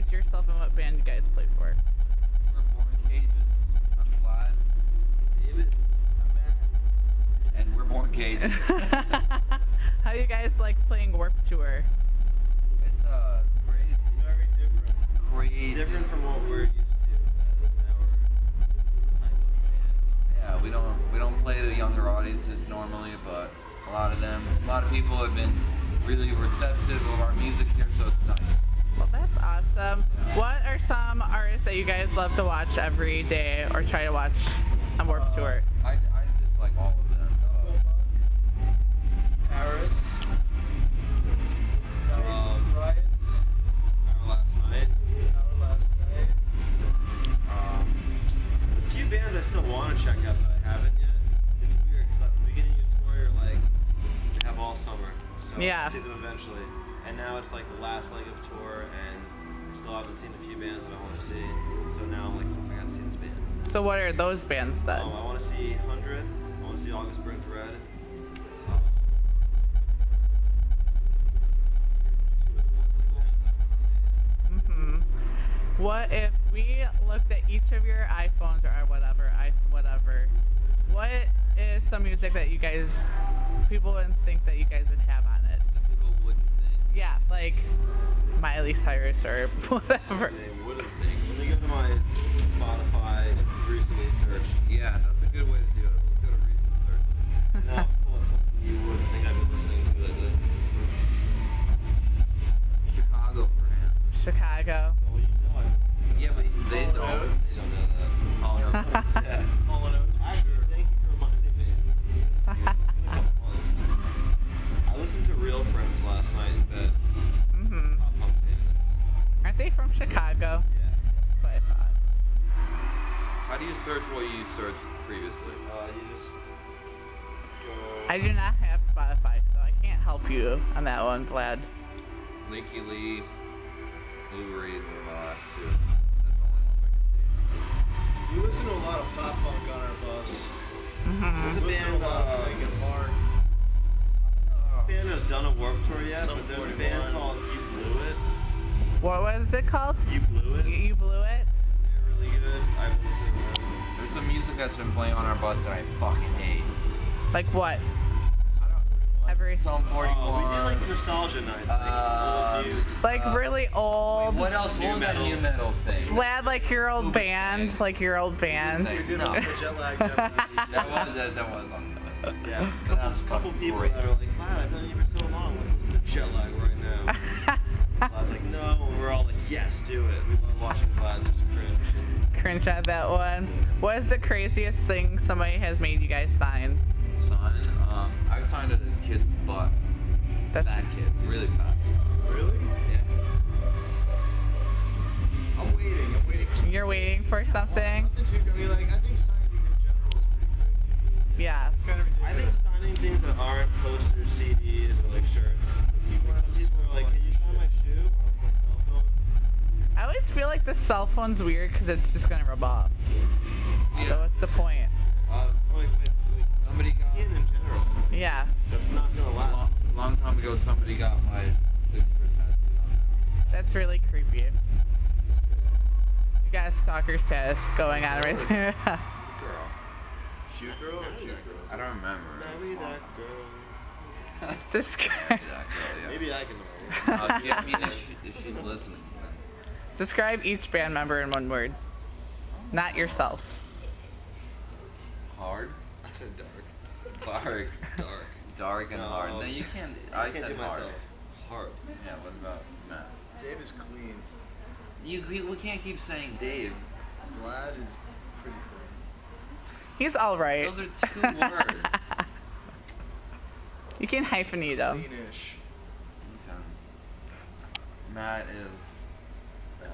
introduce yourself and what band you guys play for. We're Born Cages. I'm Vlad. David. I'm Matt. And we're Born Cages. How do you guys like playing Warped Tour? It's crazy. Very different. Crazy. Different from what we're used to. Yeah, we don't play to younger audiences normally, but a lot of people have been really receptive of our music here, so it's nice. Well, that's awesome. Yeah. What are some artists that you guys love to watch every day or try to watch on Warped Tour? I just like all of them. Paris Riots, Our Last Night. A few bands I still want to check out that I haven't yet. It's weird because at the beginning of the tour, you're like, you have all summer, so yeah, I'll see them eventually. And now it's like the last leg of tour, and I still haven't seen a few bands that I want to see. So now I'm like, oh, I gotta see this band. So what are those bands then? I want to see 100th. I want to see August Burns Red. What if we looked at each of your iPhones or whatever? What is some music that you guys, people wouldn't think that you guys would have on it? People wouldn't think. Yeah, like Miley Cyrus or whatever. They wouldn't think. Let me go to my Spotify recently search. Yeah, that's a good way to do it. Let's go to recent search. Now pull up something you wouldn't think I've been listening to lately. Chicago, perhaps. Chicago. Yeah, but they don't. Actually, thank you for reminding me. I listened to Real Friends last night. That Aren't they from Chicago? Yeah. That's what I thought. How do you search what you searched previously? You just go. I do not have Spotify, so I can't help you on that one, Vlad. Linky Lee, Blue Reed, or too. We listen to a lot of pop punk on our bus. Mm-hmm. There's a band band has done a Warped Tour yet, but there's a band called You Blew It. What was it called? You Blew It. You Blew It? They're really good. I've listened to them. There's some music that's been playing on our bus that I fucking hate. Like what? Psalm 41. We did like nostalgia nights. Like really old. Wait, what else? What was that new metal thing? Vlad, like your old band. Like your old band. We did also Jet Lag. That was on that. Yeah. A couple people great. That are like, Vlad, I've known you for so long. What's the Jet Lag right now? I was like, no. And we're all like, yes, do it. We love watching Vlad just cringe. Cringe at that one. What is the craziest thing somebody has made you guys sign? I was signed to the kid's butt. That kid, really fat. Really? Yeah. I'm waiting. You're waiting for something? I think signing things in general is pretty crazy. Yeah. It's kind of ridiculous. I think signing things that aren't posters, CDs, or like shirts. People are like, can you sign my shoe or my cell phone? I always feel like the cell phone's weird because it's just going to rub off. Yeah. So what's the point? Somebody got in general. Yeah. That's not gonna last. A long time ago, somebody got my signature tattooed on it. That's really creepy. You got a stalker status going on right there. It's a girl. Shoot girl or shoot girl? I don't remember. Maybe that girl. This girl. Maybe that girl, yeah. Maybe I can remember. Yeah, I mean, if she's listening. Describe each band member in one word. Not yourself. Hard. Dark and hard. No, you can't. I can't said do hard. Myself. Hard. Yeah. What about Matt? Dave is clean. We can't keep saying Dave. Vlad is pretty clean. He's all right. Those are two words. You can hyphenate them. Cleanish. Okay. Matt is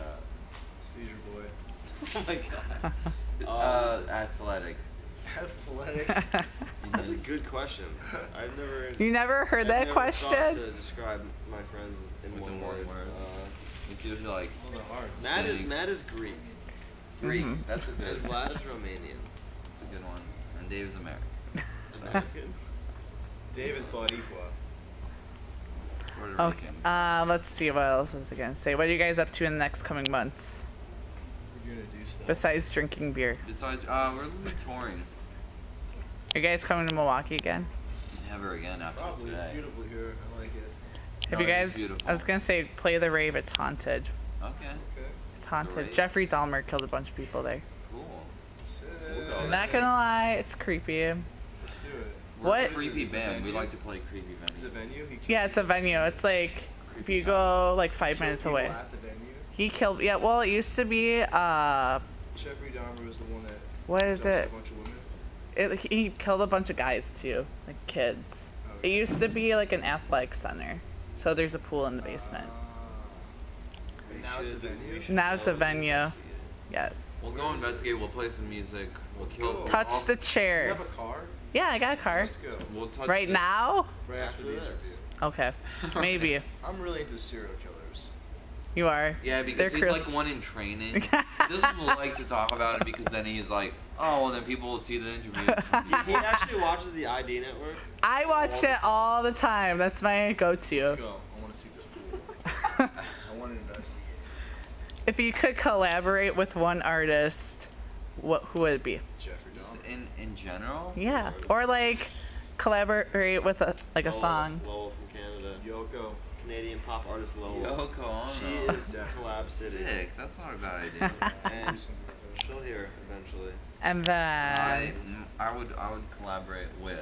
seizure boy. Oh my god. Athletic. Athletic? That's a good question. I've never. You never heard that question? I never thought to describe my friends in one word. It's usually like. Matt is Greek. Greek. Mm-hmm. That's a good. Vlad is Romanian. That's a good one. And Dave is American. Dave is Boricua. Okay. Let's see what else is going to say. What are you guys up to in the next coming months? We're going to do stuff. Besides drinking beer. Besides, we're going to be touring. Are you guys coming to Milwaukee again? Never again after probably today. It's beautiful here. I like it. Have you guys, I was going to say, play the rave. It's haunted. Okay. It's haunted. Jeffrey Dahmer killed a bunch of people there. Cool. I'm not going to lie. It's creepy. Let's do it. We're what? Creepy band. We like to play creepy band. It's a venue? Yeah, it's a venue. It's like if you go like 5 minutes away. At the venue? He killed. Yeah, well, it used to be. Jeffrey Dahmer was the one that. What is it? A bunch of women. He killed a bunch of guys too, like kids. Oh, yeah. It used to be like an athletic center, so there's a pool in the basement. Now it's a venue. Now it's a venue. Yes. We'll go investigate. We'll play some music. We'll touch the chair. Do you have a car? Yeah, I got a car. Let's go. We'll touch right now? Right after this. Okay. Maybe. I'm really into serial killers. You are? Yeah, because he's like one in training. He doesn't like to talk about it because then he's like, oh, well, then people will see the interview. He actually watches the ID Network. I watch it all the time. That's my go-to. Let's go. I want to see this pool. I want to investigate. If you could collaborate with one artist, who would it be? Jeffrey Dahmer. In general? Yeah. Or like collaborate with a song. Lowell from Canada. Yoko. Canadian pop artist Lowell. Yoko on. She is collab city. Sick. That's not a bad idea. And she'll hear eventually. And then I would collaborate with.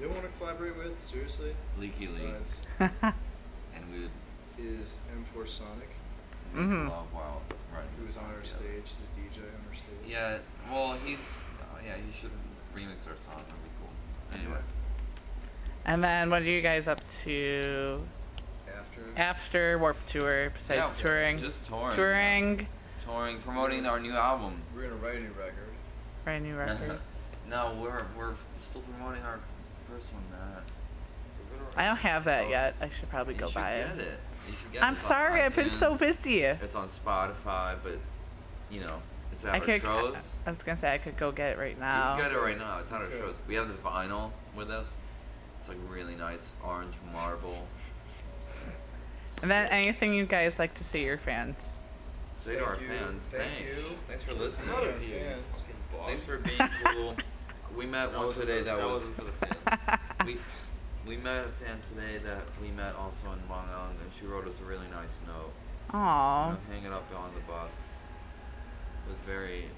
You want to collaborate with? Seriously? Linky Lee. And we would is M4 Sonic. Mm-hmm. While he was on our stage, the DJ on our stage. Yeah, well, he should remix our song. That'd be cool. Anyway. And then, what are you guys up to after Warped Tour? Besides touring, just touring, yeah. Touring, promoting our new album. We're gonna write a new record. No, we're still promoting our first one. I don't have that yet. I should probably go buy it. You should get it. I'm sorry, I've been so busy. It's on Spotify, but it's at our shows. I was gonna say I could go get it right now. You can get it right now. It's at our shows. We have the vinyl with us. It's like really nice orange marble. And then anything you guys like to say your fans. Say to our fans, thanks. Thanks for listening. Thanks for being cool. We met one today that wasn't for the fans. We met a fan today that we met also in Long Island, and she wrote us a really nice note. Aww. Hanging up on the bus. It was very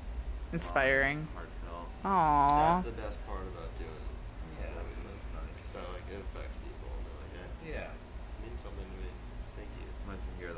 inspiring. Heartfelt. Aww. That's the best part about doing it. Yeah, I mean, that's nice. So, it affects people. They're like, yeah. It means something to me. Thank you. It's nice to hear